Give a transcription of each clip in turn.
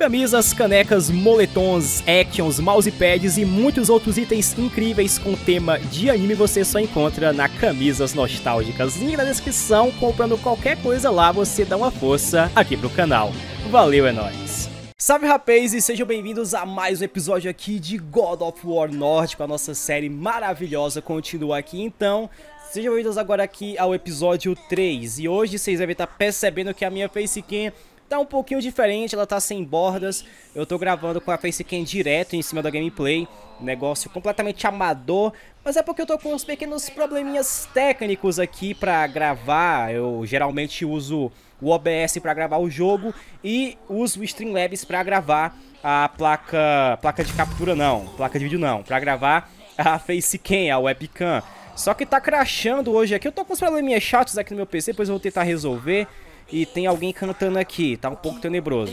Camisas, canecas, moletons, actions, mousepads e muitos outros itens incríveis com tema de anime você só encontra na Camisas Nostálgicas. Link na descrição, comprando qualquer coisa lá você dá uma força aqui pro canal. Valeu, é nóis! Salve, rapazes, e sejam bem-vindos a mais um episódio aqui de God of War Nórdico, a nossa série maravilhosa continua aqui então. Sejam bem-vindos agora aqui ao episódio 3 e hoje vocês devem estar percebendo que a minha facecam tá um pouquinho diferente, ela tá sem bordas. Eu tô gravando com a facecam direto em cima da gameplay, negócio completamente amador, mas é porque eu tô com uns pequenos probleminhas técnicos aqui pra gravar. Eu geralmente uso o OBS pra gravar o jogo e uso o Streamlabs pra gravar a placa de captura não, placa de vídeo não, pra gravar a facecam, a webcam. Só que tá crashando hoje aqui, eu tô com uns probleminhas chatos aqui no meu PC, depois eu vou tentar resolver. E tem alguém cantando aqui, tá um pouco tenebroso.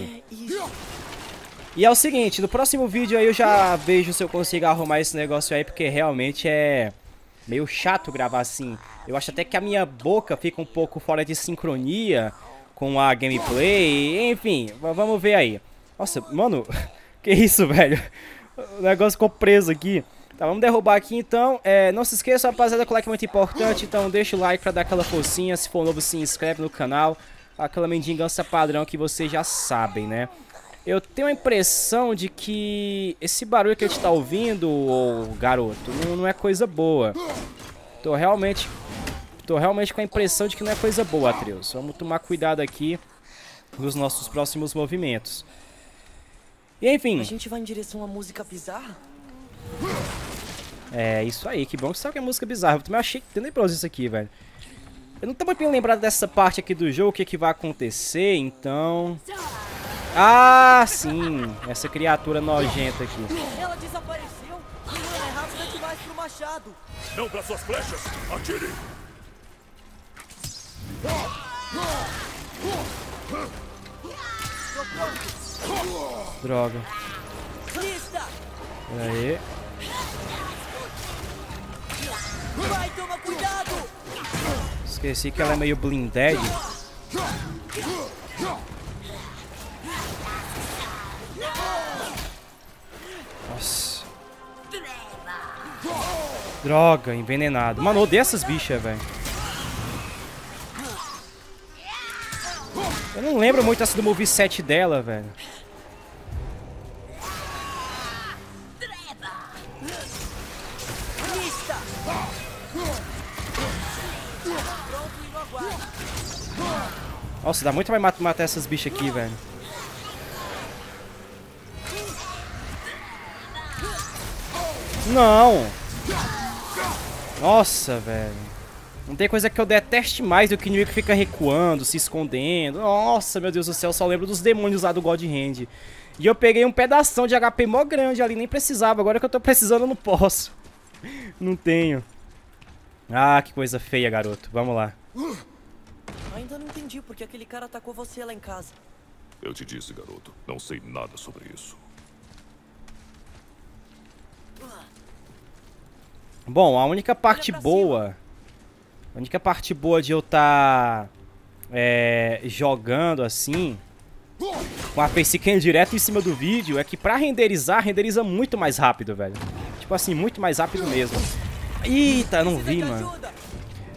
E é o seguinte, no próximo vídeo aí eu já vejo se eu consigo arrumar esse negócio aí, porque realmente é meio chato gravar assim. Eu acho até que a minha boca fica um pouco fora de sincronia com a gameplay, enfim, vamos ver aí. Nossa, mano, que isso, velho? O negócio ficou preso aqui. Tá, vamos derrubar aqui então. Não se esqueça, rapaziada, que o like é muito importante, então deixa o like pra dar aquela forcinha. Se for novo, se inscreve no canal. Aquela mendigança padrão que vocês já sabem, né? Eu tenho a impressão de que esse barulho que a gente tá ouvindo, garoto, não é coisa boa. Tô realmente com a impressão de que não é coisa boa, Atreus. Vamos tomar cuidado aqui nos nossos próximos movimentos. E enfim, a gente vai em direção a música bizarra? É, isso aí. Que bom que sabe que é música bizarra. Eu também achei que tem isso aqui, velho. Eu não tô muito bem lembrado dessa parte aqui do jogo, o que que vai acontecer, então... Ah, sim! Essa criatura nojenta aqui. Ela desapareceu! É rápido demais pro machado! Não para suas flechas! Atire! Droga. Pera aí. Vai, toma cuidado! Esqueci que ela é meio blinded. Nossa. Droga, envenenado. Mano, odeio essas bichas, velho. Eu não lembro muito essa do moveset dela, velho. Nossa, dá muito pra matar essas bichas aqui, velho. Não! Nossa, velho. Não tem coisa que eu deteste mais do que o inimigo que fica recuando, se escondendo. Nossa, meu Deus do céu, eu só lembro dos demônios lá do God Hand. E eu peguei um pedação de HP mó grande ali, nem precisava. Agora que eu tô precisando, eu não posso. Não tenho. Ah, que coisa feia, garoto. Vamos lá. Ainda não entendi porque aquele cara atacou você lá em casa. Eu te disse, garoto. Não sei nada sobre isso. Bom, a única parte boa... A única parte boa de eu estar jogando assim... Com a facecam direto em cima do vídeo é que pra renderizar, renderiza muito mais rápido, velho. Tipo assim, muito mais rápido mesmo. Eita, não vi, mano.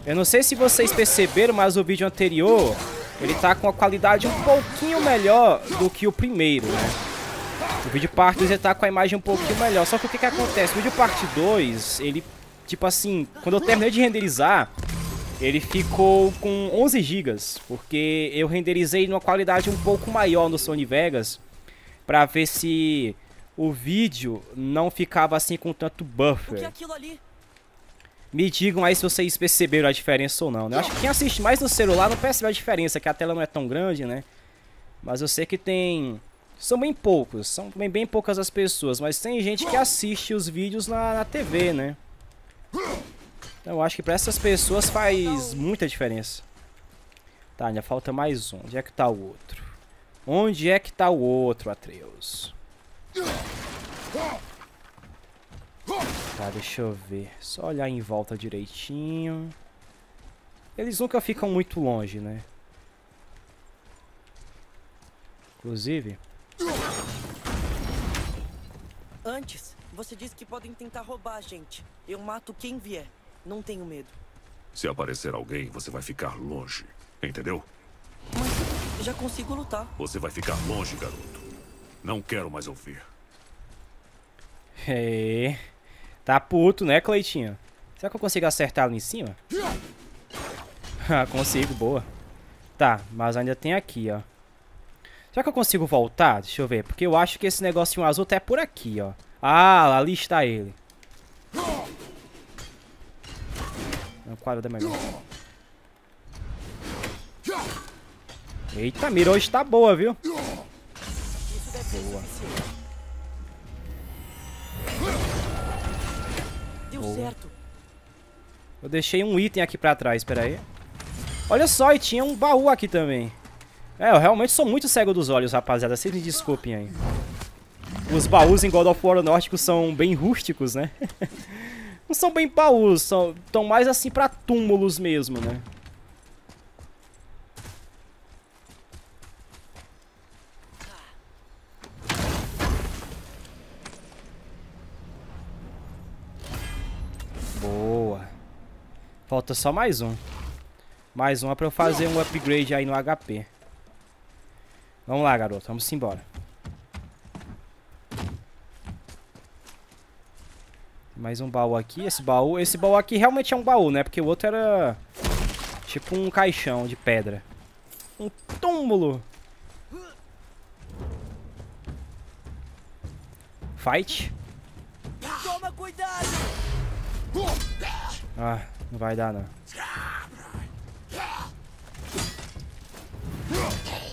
Eu não sei se vocês perceberam, mas o vídeo anterior, ele tá com a qualidade um pouquinho melhor do que o primeiro, né? O vídeo parte 2 ele tá com a imagem um pouquinho melhor. Só que o que que acontece? O vídeo parte 2, ele, tipo assim, quando eu terminei de renderizar, ele ficou com 11 GB. Porque eu renderizei numa qualidade um pouco maior no Sony Vegas, pra ver se o vídeo não ficava assim com tanto buffer. O que é aquilo ali? Me digam aí se vocês perceberam a diferença ou não, né? Eu acho que quem assiste mais no celular não percebe a diferença, que a tela não é tão grande, né? Mas eu sei que tem... São bem poucos, são bem poucas as pessoas, mas tem gente que assiste os vídeos na TV, né? Então eu acho que pra essas pessoas faz muita diferença. Tá, ainda falta mais um. Onde é que tá o outro? Onde é que tá o outro, Atreus? Tá, deixa eu ver. Só olhar em volta direitinho. Eles nunca ficam muito longe, né? Inclusive... Antes, você disse que podem tentar roubar a gente. Eu mato quem vier. Não tenho medo. Se aparecer alguém, você vai ficar longe. Entendeu? Mas já consigo lutar. Você vai ficar longe, garoto. Não quero mais ouvir. É. Tá puto, né, Cleitinho? Será que eu consigo acertar ali em cima? Ah, consigo, boa. Tá, mas ainda tem aqui, ó. Será que eu consigo voltar? Deixa eu ver, porque eu acho que esse negocinho azul tá por aqui, ó. Ah, ali está ele. Não, quadro da melhor. Eita, a mira hoje tá boa, viu? Boa. Deu certo. Eu deixei um item aqui pra trás, pera aí. Olha só, e tinha um baú aqui também. É, eu realmente sou muito cego dos olhos, rapaziada. Vocês me desculpem aí. Os baús em God of War Nórdico são bem rústicos, né? Não são bem baús, são tão mais assim pra túmulos mesmo, né? Boa. Falta só mais um. Mais uma pra eu fazer um upgrade aí no HP. Vamos lá, garoto. Vamos embora. Mais um baú aqui. Esse baú aqui realmente é um baú, né? Porque o outro era tipo um caixão de pedra. Um túmulo. Fight. Toma cuidado. Ah, não vai dar, não.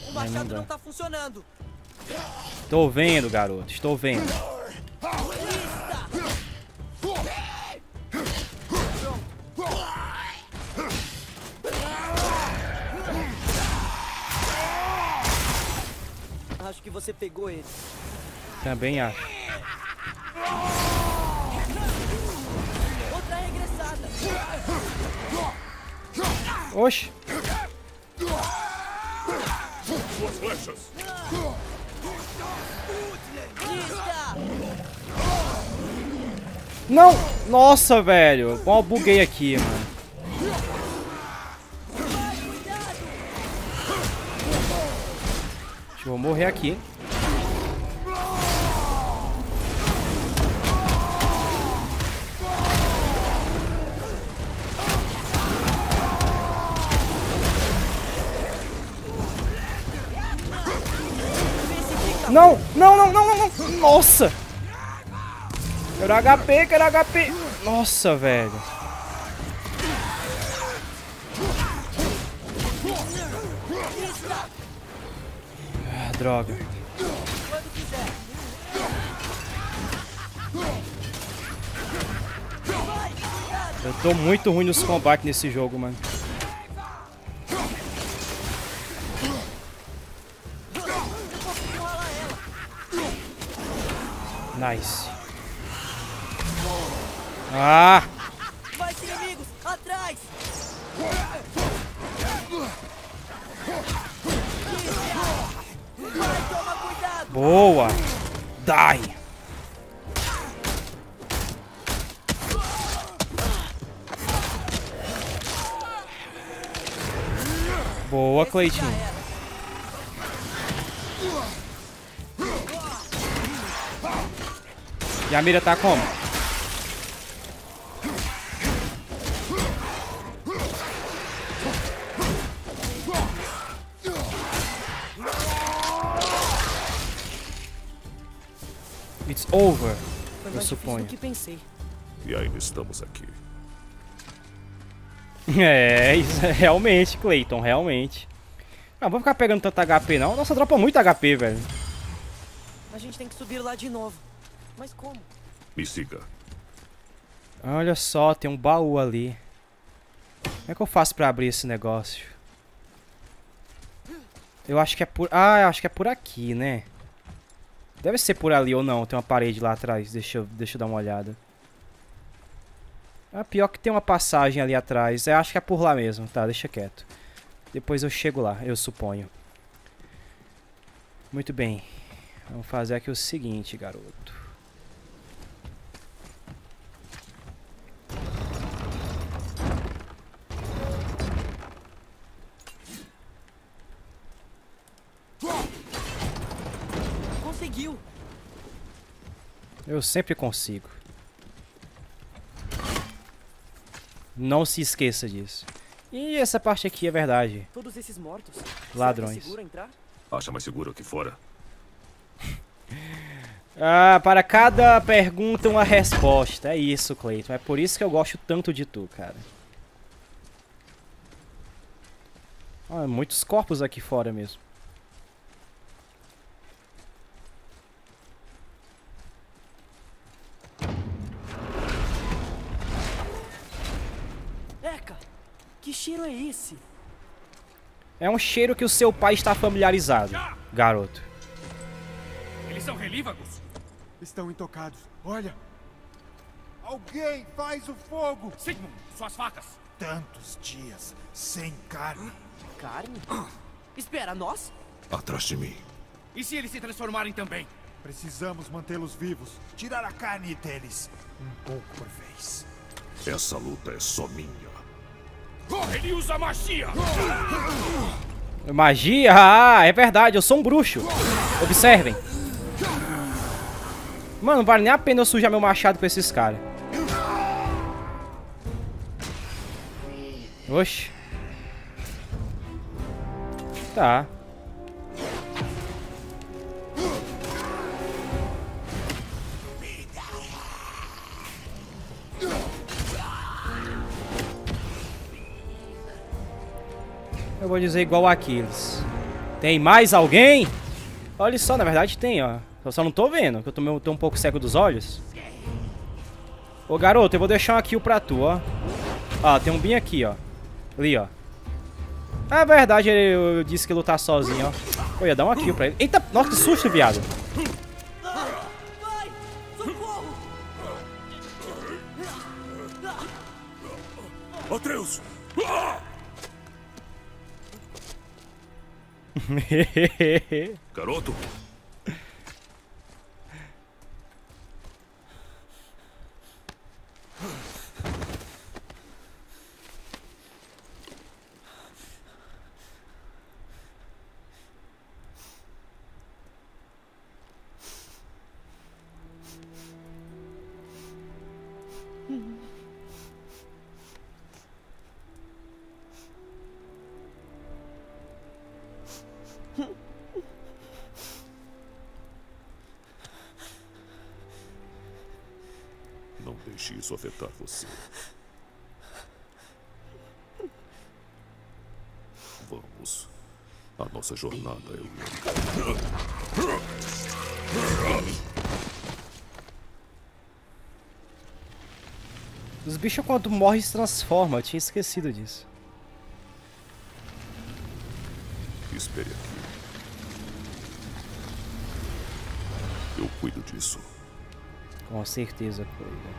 O machado não tá funcionando. Tô vendo, garoto. Estou vendo. Acho que você pegou ele. Também acho. Outra regressada. Oxe. Duas flechas. Não! Nossa, velho. Bom, eu buguei aqui, mano. Vou morrer aqui. Não, não, não, não, não, não. Nossa. Quero HP. Nossa, velho. Droga. Eu tô muito ruim nos combates nesse jogo, mano. Nice. Ah! Vai, inimigos, atrás! Boa! Die! Boa, Cleitinho! E a mira tá como? It's over, eu suponho. Que pensei. E ainda estamos aqui. É, isso é realmente, Clayton, realmente. Não vou ficar pegando tanto HP, não. Nossa, dropa muito HP, velho. A gente tem que subir lá de novo. Mas como? Me siga. Olha só, tem um baú ali. Como é que eu faço pra abrir esse negócio? Eu acho que é por... Ah, eu acho que é por aqui, né? Deve ser por ali ou não, tem uma parede lá atrás, deixa eu dar uma olhada. Ah, pior que tem uma passagem ali atrás, eu acho que é por lá mesmo, tá, deixa quieto. Depois eu chego lá, eu suponho. Muito bem, vamos fazer aqui o seguinte, garoto. conseguiu. Eu sempre consigo. Não se esqueça disso. E essa parte aqui é verdade. Todos esses mortos. Ladrões. Acha mais seguro aqui fora? Ah, para cada pergunta uma resposta. É isso, Clayton. É por isso que eu gosto tanto de tu, cara. Ah, muitos corpos aqui fora mesmo. Que cheiro é esse? É um cheiro que o seu pai está familiarizado, garoto. Eles são relívagos? Estão intocados. Olha! Alguém faz o fogo! Sigmund, suas facas! Tantos dias sem carne. Carne? Espera, nós? Atrás de mim. E se eles se transformarem também? Precisamos mantê-los vivos. Tirar a carne deles. Um pouco por vez. Essa luta é só minha. Ele usa magia! Magia? Ah, é verdade, eu sou um bruxo. Observem. Mano, não vale nem a pena eu sujar meu machado com esses caras. Oxi. Tá. Eu vou dizer igual aqueles. Tem mais alguém? Olha só, na verdade tem, ó. Eu só não tô vendo, que eu tô um pouco cego dos olhos. Ô, garoto, eu vou deixar um aqui pra tu, ó. Ah, tem um bem aqui, ó. Ali, ó. Na verdade, eu disse que lutar sozinho, ó. Eu ia dar um aqui pra ele. Eita, nossa, que susto, viado. Atreus! Garoto, não deixe isso afetar você. Vamos. A nossa jornada é longa. Os bichos quando morrem se transformam. Eu tinha esquecido disso. Espere aqui. Eu cuido disso. Com certeza cuida.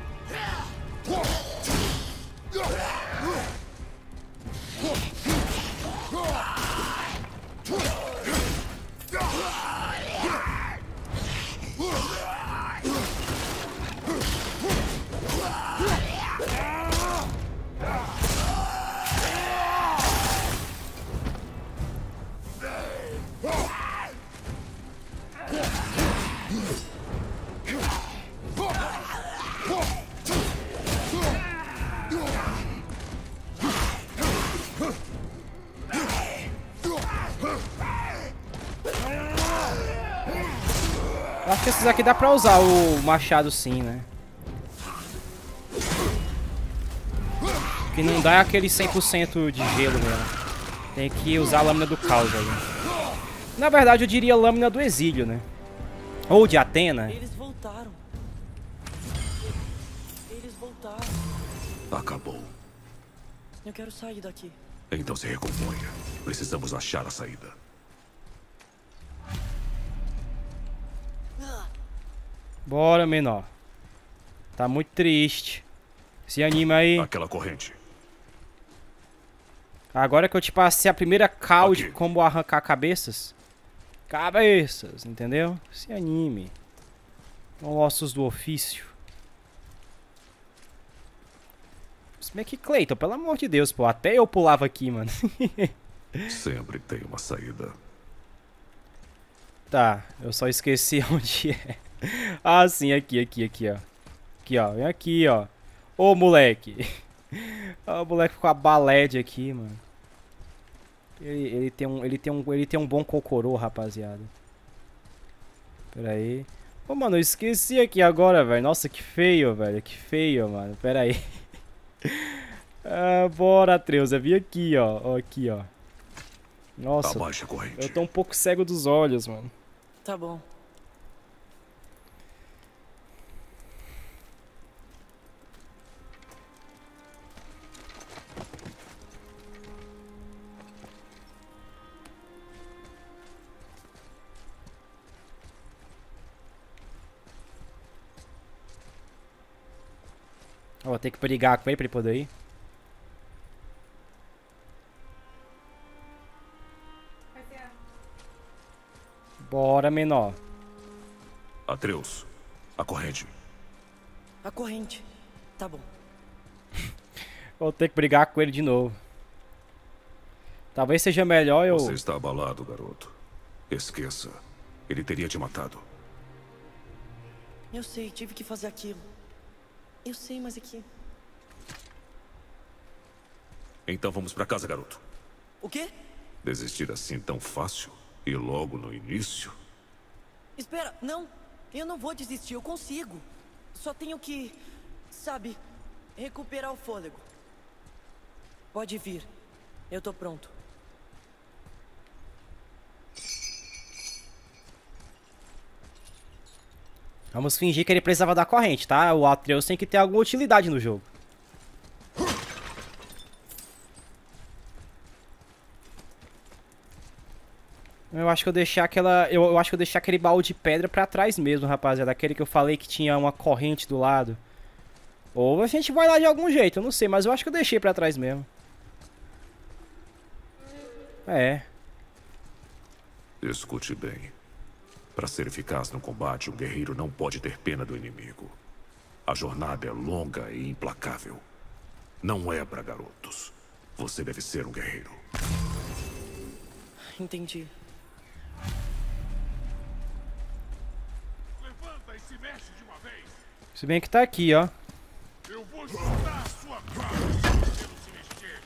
Acho que esses aqui dá pra usar o machado sim, né? O que não dá é aquele 100% de gelo mesmo. Tem que usar a lâmina do caos aí. Na verdade eu diria lâmina do exílio, né? Ou de Atena. Eles voltaram. Eles voltaram. Acabou. Eu quero sair daqui. Então se recomponha. Precisamos achar a saída. Bora, menor. Tá muito triste. Se anima aí. Aquela corrente. Agora que eu te passei a primeira cal de como arrancar cabeças. Cabeças, entendeu? Se anime. Não ossos do ofício. Se bem que Clayton, pelo amor de Deus, pô. Até eu pulava aqui, mano. Sempre tem uma saída. Tá, eu só esqueci onde é. Ah, sim, aqui, ó. Aqui, ó, vem aqui, ó. Ô, moleque. Ó, o moleque com a balede aqui, mano. Ele tem um bom cocorô, rapaziada. Pera aí. Ô, mano, eu esqueci aqui agora, velho. Nossa, que feio, velho. Que feio, mano. Pera aí. Ah, bora, Atreus. Vem aqui, ó. Aqui, ó. Nossa, abaixa a corrente. Eu tô um pouco cego dos olhos, mano. Tá bom. Eu vou ter que brigar com ele pra ele poder ir. Bora, menor. Atreus, a corrente. A corrente. Tá bom. Vou ter que brigar com ele de novo. Talvez seja melhor eu... Você está abalado, garoto. Esqueça. Ele teria te matado. Eu sei, tive que fazer aquilo. Eu sei, mas aqui... Então vamos pra casa, garoto. O quê? Desistir assim tão fácil? E logo no início? Espera, não. Eu não vou desistir, eu consigo. Só tenho que, sabe, recuperar o fôlego. Pode vir. Eu tô pronto. Vamos fingir que ele precisava da corrente, tá? O Atreus tem que ter alguma utilidade no jogo. Eu acho que eu deixei aquela... Eu acho que eu deixei aquele baú de pedra pra trás mesmo, rapaziada. Aquele que eu falei que tinha uma corrente do lado. Ou a gente vai lá de algum jeito, eu não sei. Mas eu acho que eu deixei pra trás mesmo. É. Escute bem. Pra ser eficaz no combate, um guerreiro não pode ter pena do inimigo. A jornada é longa e implacável. Não é pra garotos. Você deve ser um guerreiro. Entendi. Se bem que tá aqui, ó. Eu vou chutar a sua cara se não se mexer.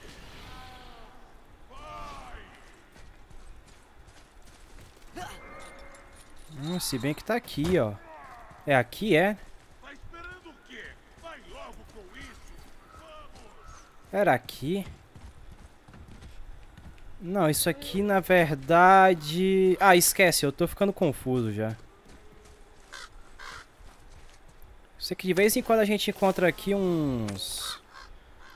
Vai. Se bem que tá aqui, ó. É aqui, é? Tá esperando o quê? Vai logo com isso. Vamos. Era aqui. Não, isso aqui na verdade... Ah, esquece, eu tô ficando confuso já. Sei que de vez em quando a gente encontra aqui uns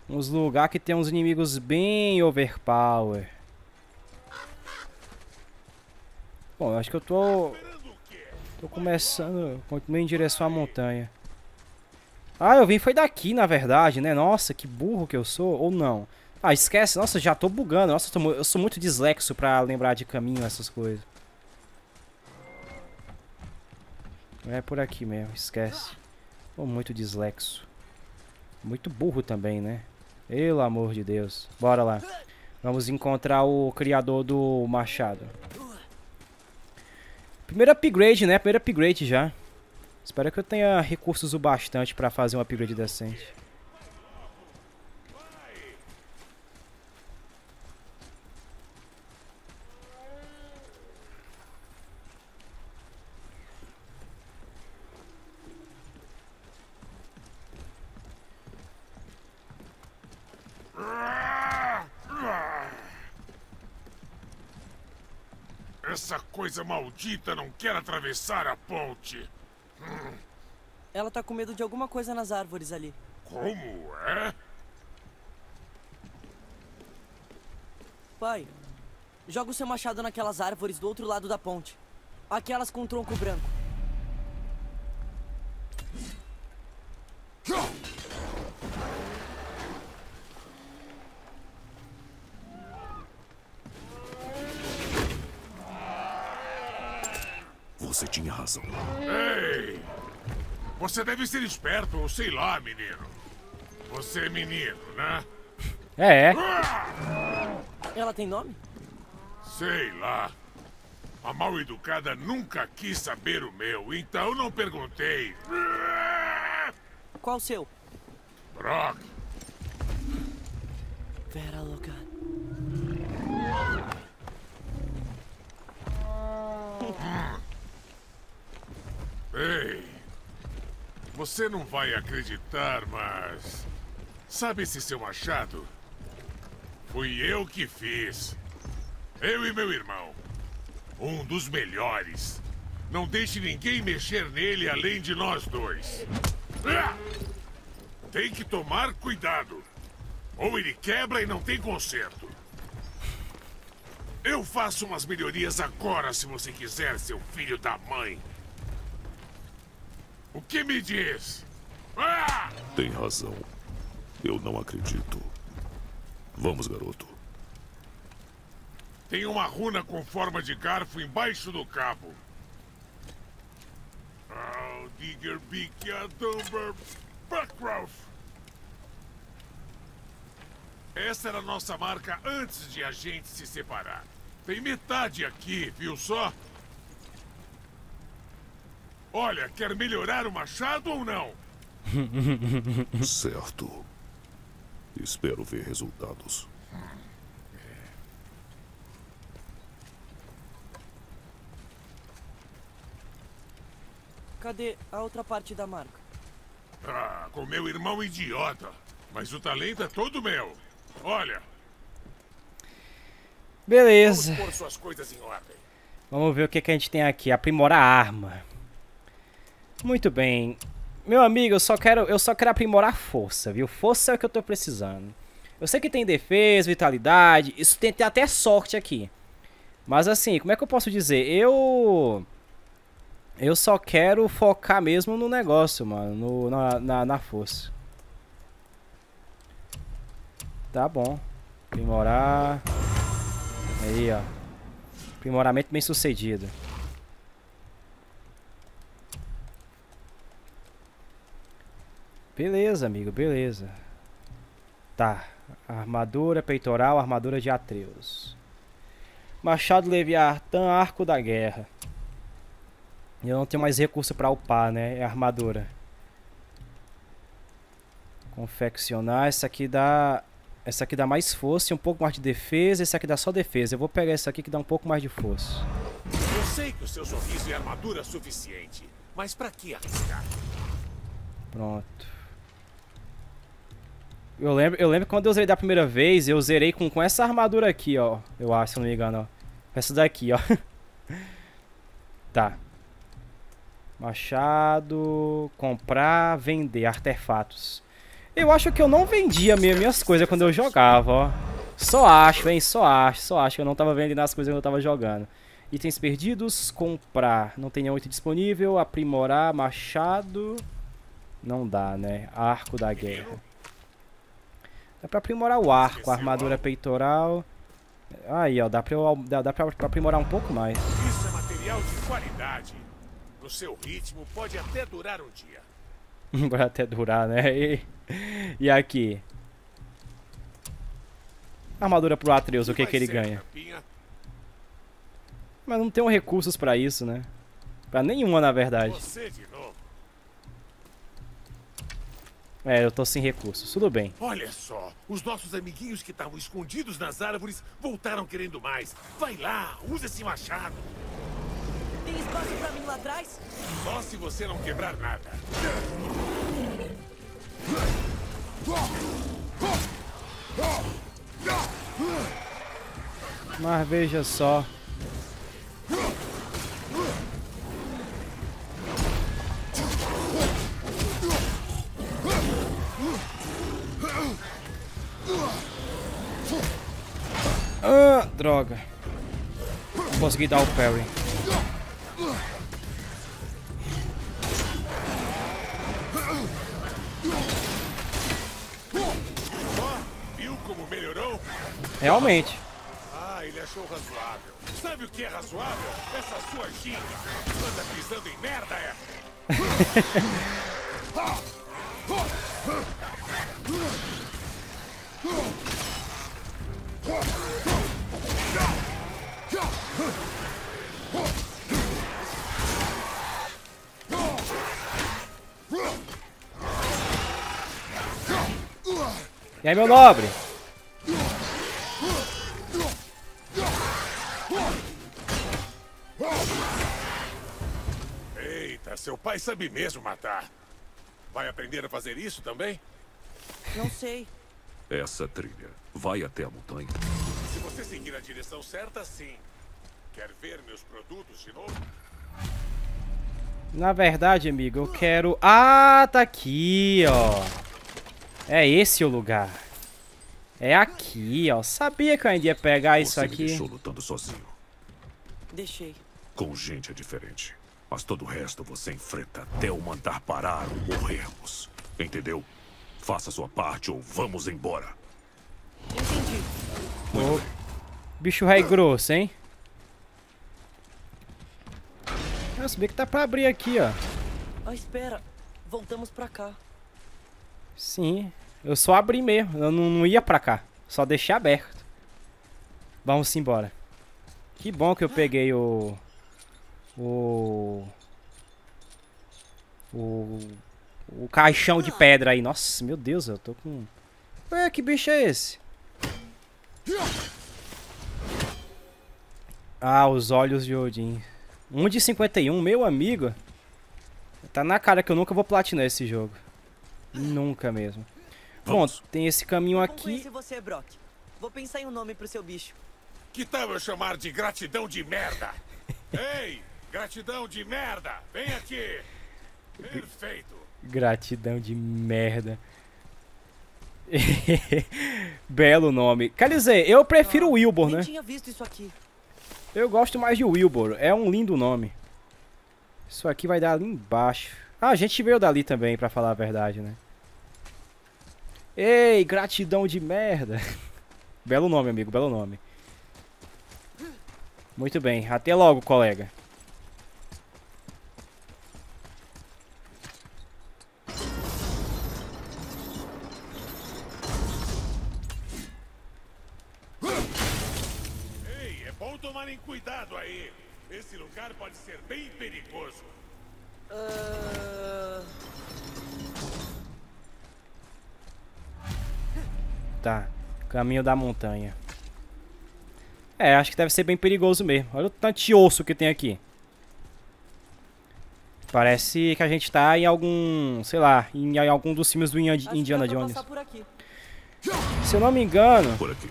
lugares que tem uns inimigos bem overpower. Bom, eu acho que eu tô começando... Continuo em direção à montanha. Ah, eu vim foi daqui, na verdade, né? Nossa, que burro que eu sou, ou não? Ah, esquece. Nossa, já tô bugando. Nossa, eu sou muito dislexo pra lembrar de caminho essas coisas. É por aqui mesmo, esquece. Tô muito dislexo. Muito burro também, né? Pelo amor de Deus. Bora lá. Vamos encontrar o criador do machado. Primeiro upgrade, né? Primeiro upgrade já. Espero que eu tenha recursos o bastante pra fazer um upgrade decente. Essa coisa maldita não quer atravessar a ponte. Ela tá com medo de alguma coisa nas árvores ali. Como é? Pai, joga o seu machado naquelas árvores do outro lado da ponte. Aquelas com tronco branco. Você tinha razão. Ei! Você deve ser esperto, ou sei lá, menino. Você é menino, né? É. Ela tem nome? Sei lá. A mal-educada nunca quis saber o meu, então não perguntei. Qual o seu? Brock. Vera Logan. Ei, você não vai acreditar, mas... Sabe esse seu machado? Fui eu que fiz. Eu e meu irmão. Um dos melhores. Não deixe ninguém mexer nele além de nós dois. Tem que tomar cuidado. Ou ele quebra e não tem conserto. Eu faço umas melhorias agora, se você quiser, seu filho da mãe. O que me diz? Tem razão. Eu não acredito. Vamos, garoto. Tem uma runa com forma de garfo embaixo do cabo. Essa era a nossa marca antes de a gente se separar. Tem metade aqui, viu só? Olha, quer melhorar o machado ou não? Certo. Espero ver resultados. Cadê a outra parte da marca? Ah, com meu irmão idiota. Mas o talento é todo meu. Olha. Beleza. Vamos pôr suas coisas em ordem. Vamos ver o que, que a gente tem aqui. Aprimorar a arma. Muito bem. Meu amigo, eu só quero aprimorar força, viu? Força é o que eu tô precisando. Eu sei que tem defesa, vitalidade. Isso tem até sorte aqui. Mas assim, como é que eu posso dizer? Eu só quero focar mesmo no negócio, mano, na força. Tá bom. Aprimorar. Aí, ó. Aprimoramento bem sucedido. Beleza, amigo, beleza. Tá. Armadura peitoral, armadura de Atreus. Machado Leviatã, arco da guerra. Eu não tenho mais recurso pra upar, né? É armadura. Confeccionar. Essa aqui dá mais força e um pouco mais de defesa. Essa aqui dá só defesa. Eu vou pegar essa aqui que dá um pouco mais de força. Eu sei que o seu sorriso é armadura suficiente, mas pra que arriscar? Pronto. Eu lembro quando eu zerei da primeira vez, eu zerei com essa armadura aqui, ó. Eu acho, se eu não me engano, ó. Essa daqui, ó. Tá. Machado, comprar, vender, artefatos. Eu acho que eu não vendia minhas coisas quando eu jogava, ó. Só acho, hein, só acho que eu não tava vendendo as coisas que eu tava jogando. Itens perdidos, comprar. Não tem nenhum item disponível, aprimorar, machado. Não dá, né? Arco da guerra. Dá pra aprimorar o arco, a armadura peitoral. Aí, ó, dá pra aprimorar um pouco mais. Isso é material de qualidade. O seu ritmo pode até durar um dia. Pode até durar, né? E aqui? Armadura pro Atreus, o que que ele ganha? Capinha? Mas não tenho recursos pra isso, né? Pra nenhuma, na verdade. Você de novo. É, eu tô sem recursos, tudo bem. Olha só, os nossos amiguinhos que estavam escondidos nas árvores voltaram querendo mais. Vai lá, usa esse machado. Tem espaço pra mim lá atrás? Só se você não quebrar nada. Mas veja só. Ah, droga. Não consegui dar o parry. Realmente. Ah, ele achou razoável. Sabe o que é razoável? Essa sua ginga. Anda pisando em merda, é? E aí, meu nobre? Eita, seu pai sabe mesmo matar. Vai aprender a fazer isso também? Não sei. Essa trilha vai até a montanha. Se você seguir a direção certa, sim. Quer ver meus produtos de novo? Na verdade, amigo, eu quero... Ah, tá aqui, ó. É esse o lugar. É aqui, ó. Sabia que eu ainda ia pegar isso aqui. Você me deixou lutando sozinho. Deixei. Com gente é diferente. Mas todo o resto você enfrenta até eu mandar parar ou morrermos. Entendeu? Faça sua parte ou vamos embora. Entendi. Oh. Bicho rei grosso, hein? Nossa, bem que tá pra abrir aqui, ó. Ah, espera. Voltamos pra cá. Sim. Eu só abri mesmo. Eu não ia pra cá. Só deixei aberto. Vamos embora. Que bom que eu peguei o caixão de pedra aí. Nossa, meu Deus, eu tô com... Ué, que bicho é esse? Ah, os olhos de Odin. 1 de 51, meu amigo. Tá na cara que eu nunca vou platinar esse jogo. Nunca mesmo. Vamos. Bom, tem esse caminho aqui. Se você, Brock. Vou pensar em um nome pro seu bicho. Que tal eu chamar de gratidão de merda? Ei, gratidão de merda, vem aqui. Perfeito. Gratidão de merda. Belo nome. Quer dizer, eu prefiro Wilbur, né? Eu tinha visto isso aqui. Eu gosto mais de Wilbur, é um lindo nome. Isso aqui vai dar ali embaixo. Ah, a gente veio dali também, pra falar a verdade, né? Ei, gratidão de merda. Belo nome, amigo, belo nome. Muito bem, até logo, colega. Tomarem cuidado aí. Esse lugar pode ser bem perigoso. Tá. Caminho da montanha. É, acho que deve ser bem perigoso mesmo. Olha o tanto de osso que tem aqui. Parece que a gente tá em algum... Sei lá, em algum dos filmes do Indiana Jones. Por aqui. Se eu não me engano... Por aqui.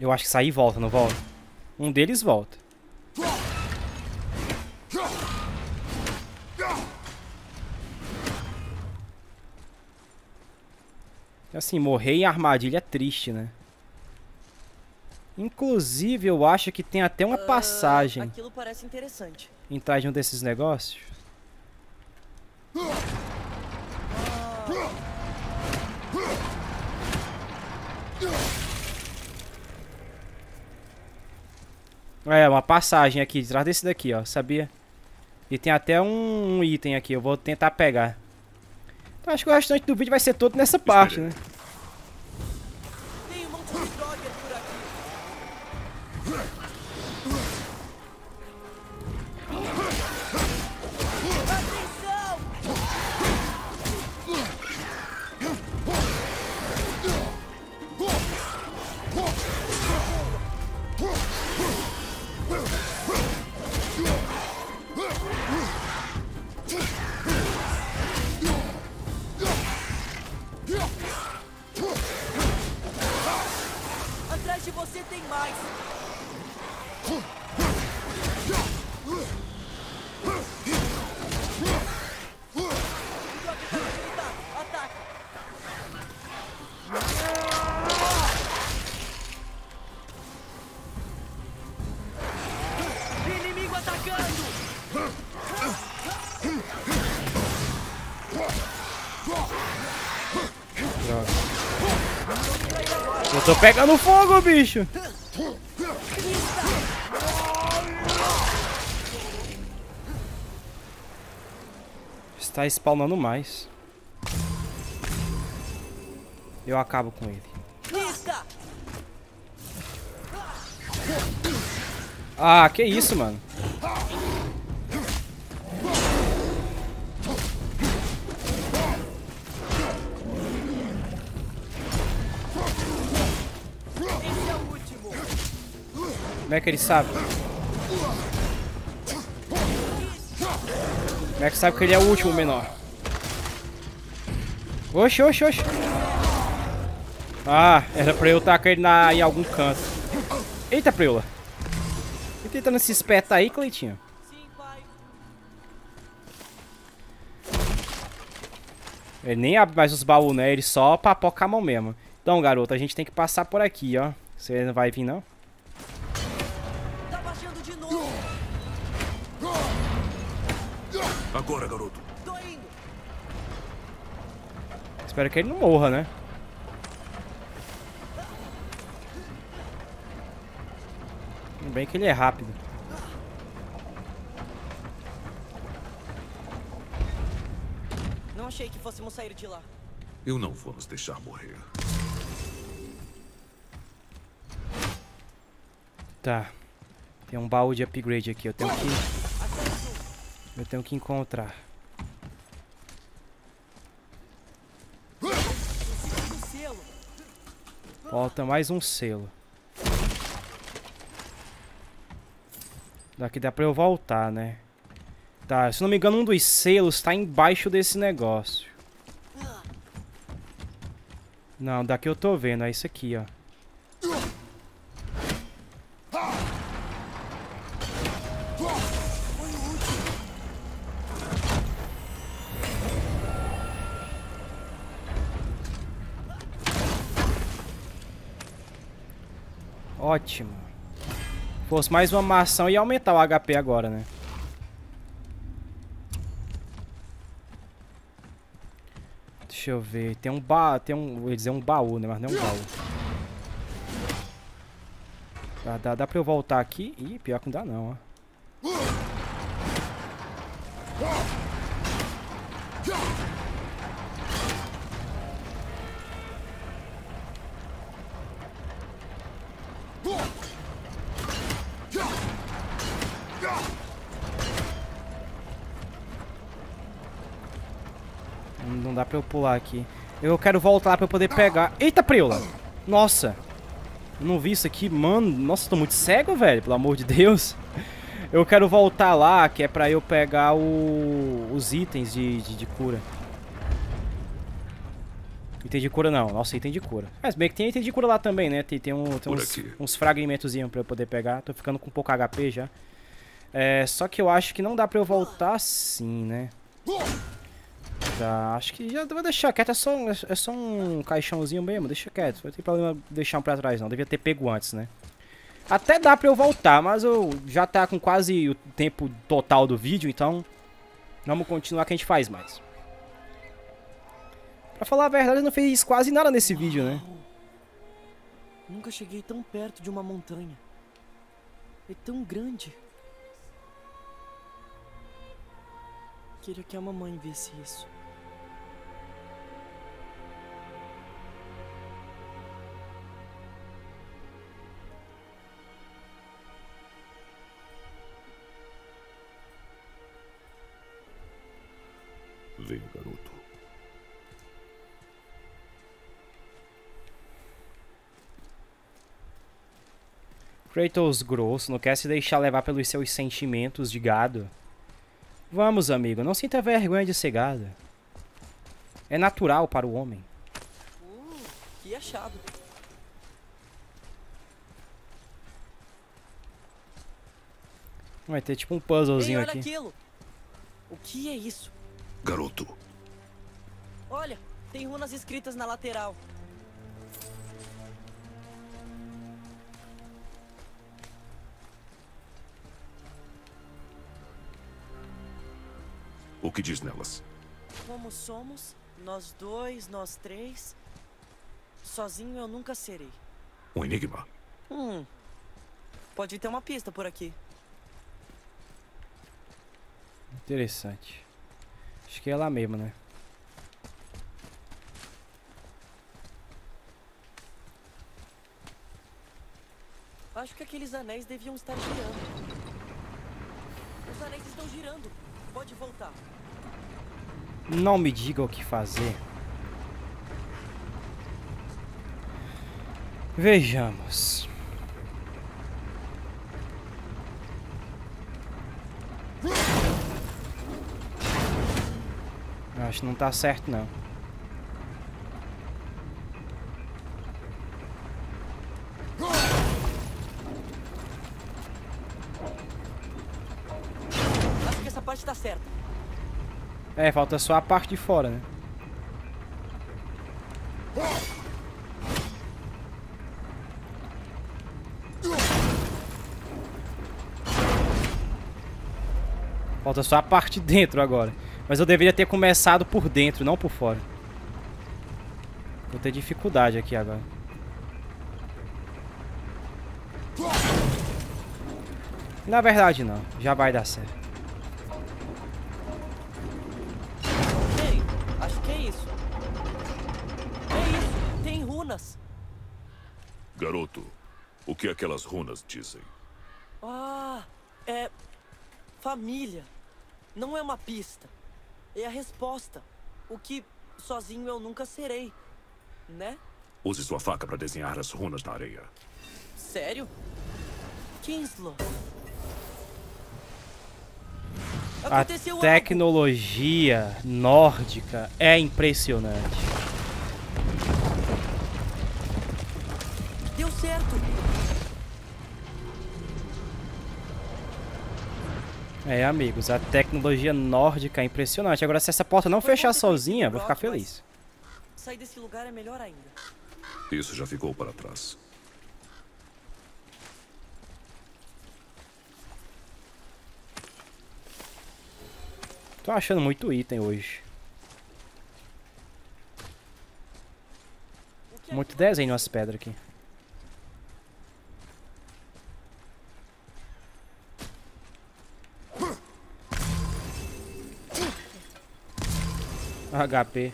Eu acho que sai e volta, não volta? Um deles volta. Assim, morrer em armadilha é triste, né? Inclusive, eu acho que tem até uma passagem. Aquilo parece interessante. Em trás de um desses negócios. É, uma passagem aqui, de trás desse daqui, ó, sabia? E tem até um item aqui, eu vou tentar pegar. Então acho que o restante do vídeo vai ser todo nessa parte, né? Tem um monte de droga por aqui. Atenção! Atrás de você tem mais. Tô pegando fogo, bicho! Está spawnando mais. Eu acabo com ele. Ah, que isso, mano? Como é que ele sabe? Como é que sabe que ele é o último menor? Oxi, oxi, oxi. Ah, era pra eu tacar ele em algum canto. Eita, preula. E tentando se espetar aí, Cleitinho. Ele nem abre mais os baús, né? Ele só papoca a mão mesmo. Então, garoto, a gente tem que passar por aqui, ó. Você não vai vir, não? Tá baixando de novo. Agora, garoto. Tô indo. Espero que ele não morra, né? Ainda bem que ele é rápido. Não achei que fôssemos sair de lá. Eu não vou nos deixar morrer. Tá. Tem um baú de upgrade aqui. Eu tenho que encontrar. Falta mais um selo. Daqui dá pra eu voltar, né? Tá, se não me engano, um dos selos tá embaixo desse negócio. Não, daqui eu tô vendo. É isso aqui, ó. Ótimo. Fosse mais uma maçã e aumentar o HP agora, né? Deixa eu ver, tem um baú, eu ia dizer um baú, né? Mas não é um baú. Dá pra eu voltar aqui? Ih, pior que não dá não, ó. Não dá pra eu pular aqui. Eu quero voltar pra eu poder pegar. Eita, preula! Nossa! Eu não vi isso aqui, mano. Nossa, eu tô muito cego, velho. Pelo amor de Deus. Eu quero voltar lá, que é pra eu pegar os itens de cura. Item de cura não. Nossa, item de cura. Mas bem que tem item de cura lá também, né? Tem uns fragmentozinhos pra eu poder pegar. Tô ficando com pouco HP já. É, só que eu acho que não dá pra eu voltar assim, né? Tá, acho que já vou deixar quieto, é só um caixãozinho mesmo, deixa quieto, não tem problema deixar um pra trás não, devia ter pego antes, né? Até dá pra eu voltar, mas eu já tá com quase o tempo total do vídeo, então vamos continuar que a gente faz mais. Pra falar a verdade, eu não fiz quase nada nesse vídeo, né? Nunca cheguei tão perto de uma montanha, é tão grande. Queria que a mamãe visse isso. Vem, garoto. Kratos grosso, não quer se deixar levar pelos seus sentimentos de gado. Vamos, amigo, não sinta vergonha de ser gado. É natural para o homem. Que achado. Vai ter tipo um puzzlezinho. Ei, olha aqui. Aquilo. O que é isso? Garoto. Olha, tem runas escritas na lateral. O que diz nelas? Como somos, nós dois, nós três. Sozinho eu nunca serei. Um enigma? Pode ter uma pista por aqui. Interessante. Acho que é lá mesmo, né? Acho que aqueles anéis deviam estar girando. Os anéis estão girando. Pode voltar. Não me diga o que fazer. Vejamos. Eu acho que não tá certo, não. Acho que essa parte tá certa. É, falta só a parte de fora, né? Falta só a parte de dentro agora. Mas eu deveria ter começado por dentro, não por fora. Vou ter dificuldade aqui agora. Na verdade não, já vai dar certo. Ei, acho que é isso. É isso, tem runas. Garoto, o que aquelas runas dizem? Ah, é... família. Não é uma pista, é a resposta. O que sozinho eu nunca serei, né? Use sua faca para desenhar as runas na areia. Sério? Kinslow. Aconteceu a tecnologia algo. Nórdica é impressionante. Deu certo. É, amigos, a tecnologia nórdica é impressionante. Agora, se essa porta não fechar sozinha, vou ficar feliz. Sair desse lugar é melhor ainda. Isso já ficou para trás. Tô achando muito item hoje. Muito desenho nas pedras aqui. HP.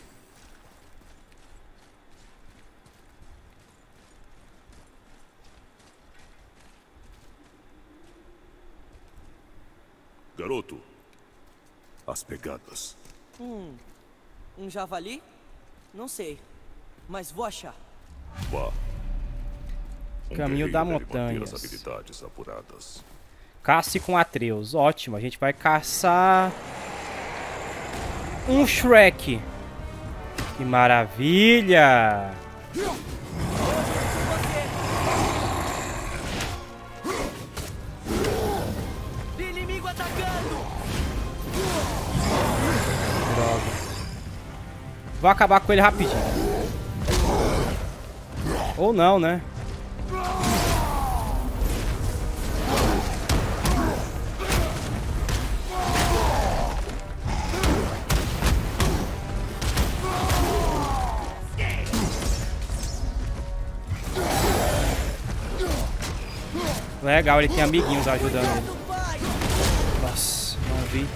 Garoto, as pegadas. Um javali? Não sei, mas vou achar. Vá. Caminho da montanha. Caça com Atreus. Ótimo, a gente vai caçar um Shrek. Que maravilha! Inimigo atacando. Droga. Vou acabar com ele rapidinho. Ou não, né? Legal, ele tem amiguinhos ajudando ele. Nossa, não vi.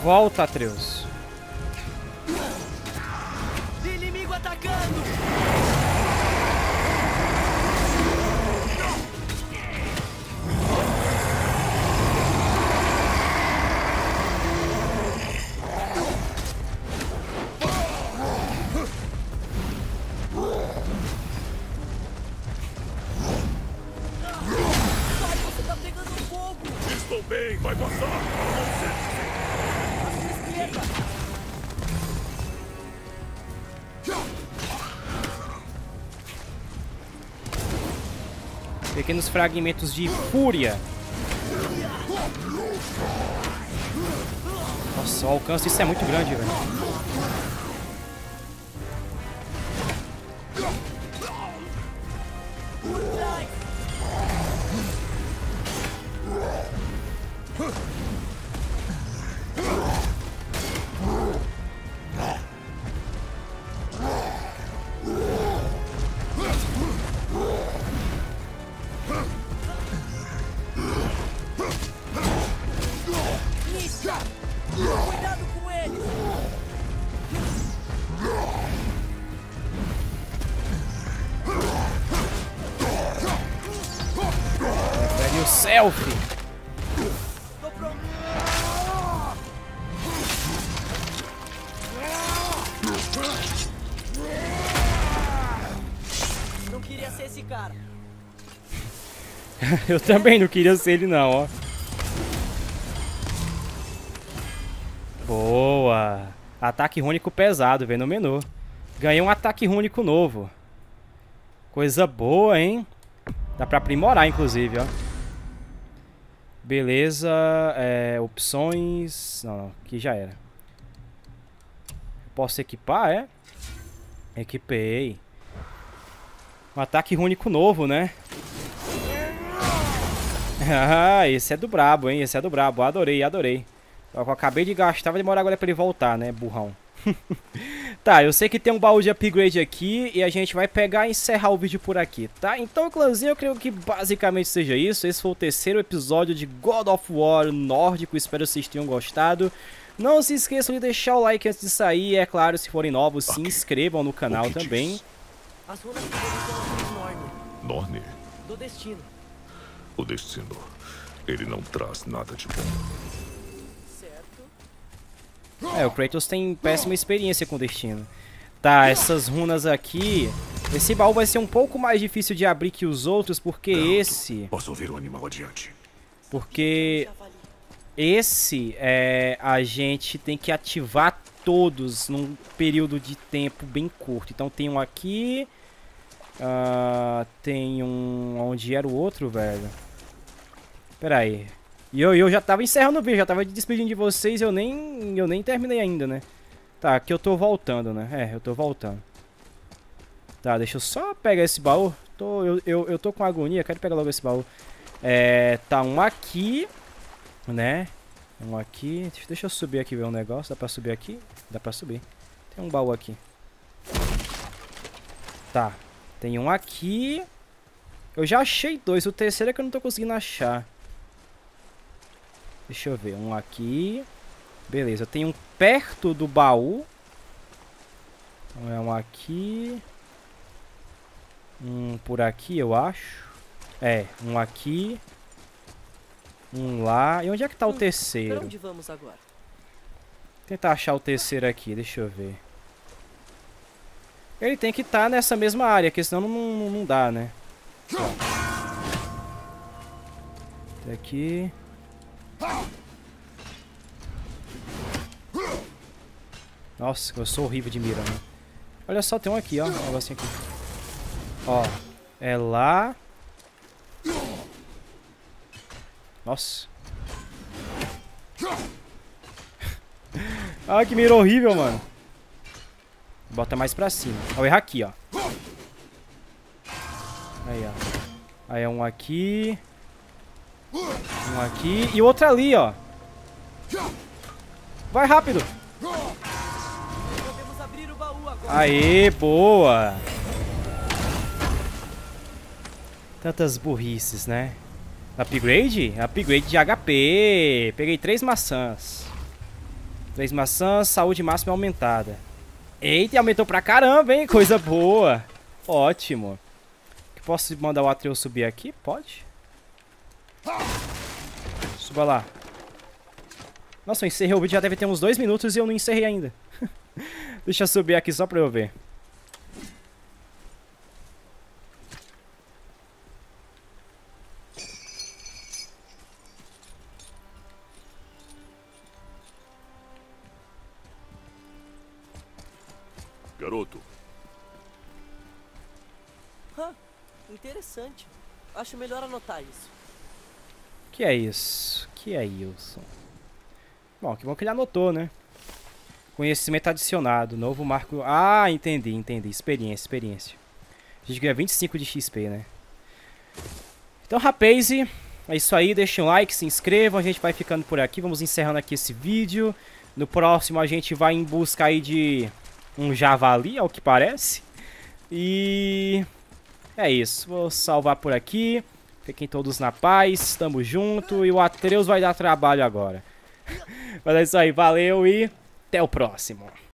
Volta, Atreus. Inimigo atacando. Ai, você tá pegando fogo. Estou bem, vai passar. Pequenos fragmentos de fúria. Nossa, o alcance disso é muito grande, velho. Cuidado com ele! selfie. Não queria ser esse cara. Eu também não queria ser ele não, ó. Boa. Ataque rúnico pesado, vem no menu. Ganhei um ataque rúnico novo. Coisa boa, hein? Dá pra aprimorar, inclusive, ó. Beleza, opções... Não, aqui já era. Posso equipar, é? Equipei. Um ataque rúnico novo, né? Ah, esse é do brabo, hein? Esse é do brabo. Adorei, adorei. Eu acabei de gastar, vai demorar agora pra ele voltar, né, burrão? Tá, eu sei que tem um baú de upgrade aqui e a gente vai pegar e encerrar o vídeo por aqui, tá? Então, clãzinho, eu creio que basicamente seja isso. Esse foi o terceiro episódio de God of War Nórdico, espero que vocês tenham gostado. Não se esqueçam de deixar o like antes de sair, é claro, se forem novos, se inscrevam no canal também. As ruas do Nórne. Do destino. O destino, ele não traz nada de bom. É, o Kratos tem péssima experiência com o destino. Tá, essas runas aqui... Esse baú vai ser um pouco mais difícil de abrir que os outros, porque não, esse... Posso ouvir um animal adiante. Porque... Esse, a gente tem que ativar todos num período de tempo bem curto. Então tem um aqui... tem um... Onde era o outro, velho? Pera aí... E eu já tava encerrando o vídeo, já tava despedindo de vocês, eu nem terminei ainda, né? Tá, aqui eu tô voltando, né? É, eu tô voltando. Tá, deixa eu só pegar esse baú. Eu tô com agonia, quero pegar logo esse baú. É, tá um aqui, né? Um aqui. Deixa eu subir aqui ver um negócio. Dá pra subir aqui? Dá pra subir. Tem um baú aqui. Tá, tem um aqui. Eu já achei dois, o terceiro é que eu não tô conseguindo achar. Deixa eu ver, um aqui. Beleza, eu tenho um perto do baú. Então é um aqui. Um por aqui, eu acho. É, um aqui. Um lá. E onde é que tá o terceiro? Pra onde vamos agora? Tentar achar o terceiro aqui, deixa eu ver. Ele tem que estar nessa mesma área, porque senão não dá, né? Até aqui. Nossa, eu sou horrível de mira, né? Olha só, tem um aqui, ó. Um negocinho aqui. Ó, é lá. Nossa. Ah, que mira horrível, mano. Bota mais pra cima. Ó, eu errar aqui, ó. Aí, ó. Aí é um aqui. Um aqui e outro ali, ó. Vai rápido. Podemos abrir o baú agora. Aê, boa. Tantas burrices, né? Upgrade? Upgrade de HP. Peguei 3 maçãs. 3 maçãs, saúde máxima aumentada. Eita, aumentou pra caramba, hein? Coisa boa. Ótimo. Posso mandar o Atreus subir aqui? Pode. Suba lá. Nossa, eu encerrei o vídeo, já deve ter uns 2 minutos e eu não encerrei ainda. Deixa eu subir aqui só pra eu ver. Garoto. Interessante. Acho melhor anotar isso. Que é isso? Que é isso? Bom, que bom que ele anotou, né? Conhecimento adicionado, novo marco... Ah, entendi, entendi. Experiência, experiência. A gente ganha 25 de XP, né? Então, rapaz, é isso aí. Deixem um like, se inscrevam. A gente vai ficando por aqui. Vamos encerrando aqui esse vídeo. No próximo, a gente vai em busca aí de um javali, ao que parece. E... é isso. Vou salvar por aqui. Fiquem todos na paz, tamo junto e o Atreus vai dar trabalho agora. Mas é isso aí, valeu e até o próximo.